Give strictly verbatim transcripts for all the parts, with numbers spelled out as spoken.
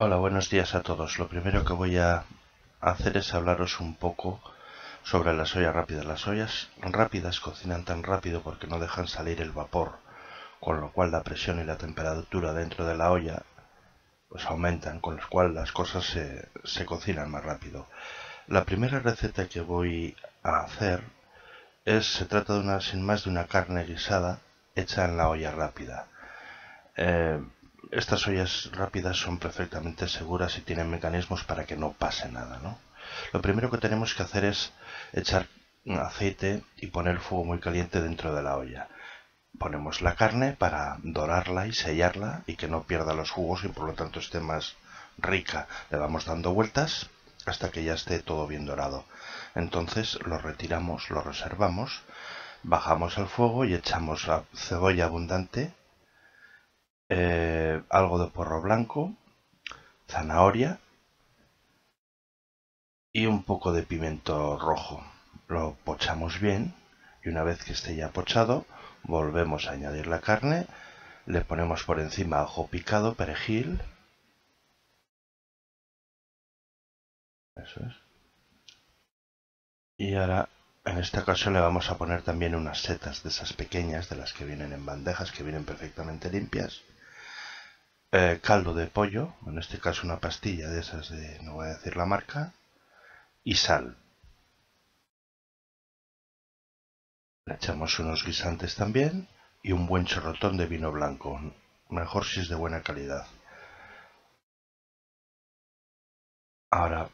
Hola, buenos días a todos. Lo primero que voy a hacer es hablaros un poco sobre las ollas rápidas. Las ollas rápidas cocinan tan rápido porque no dejan salir el vapor, con lo cual la presión y la temperatura dentro de la olla pues aumentan, con lo cual las cosas se, se cocinan más rápido. La primera receta que voy a hacer es, se trata de una, sin más de una carne guisada hecha en la olla rápida. Eh, Estas ollas rápidas son perfectamente seguras y tienen mecanismos para que no pase nada, ¿no? Lo primero que tenemos que hacer es echar aceite y poner el fuego muy caliente dentro de la olla. Ponemos la carne para dorarla y sellarla y que no pierda los jugos y por lo tanto esté más rica. Le vamos dando vueltas hasta que ya esté todo bien dorado. Entonces lo retiramos, lo reservamos, bajamos el fuego y echamos la cebolla abundante, Eh, algo de porro blanco, zanahoria y un poco de pimiento rojo. Lo pochamos bien y una vez que esté ya pochado volvemos a añadir la carne, le ponemos por encima ajo picado, perejil, eso es, y ahora en esta ocasión le vamos a poner también unas setas de esas pequeñas, de las que vienen en bandejas, que vienen perfectamente limpias. Eh, caldo de pollo, en este caso una pastilla de esas de, no voy a decir la marca, y sal. Le echamos unos guisantes también y un buen chorrotón de vino blanco, mejor si es de buena calidad. Ahora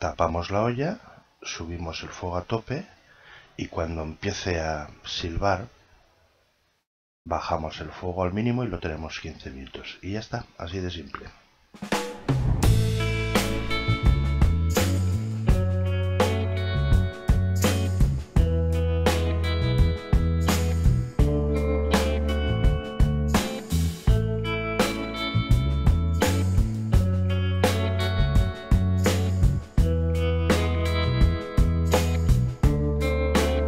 tapamos la olla, subimos el fuego a tope y cuando empiece a silbar bajamos el fuego al mínimo y lo tenemos quince minutos. Y ya está, así de simple.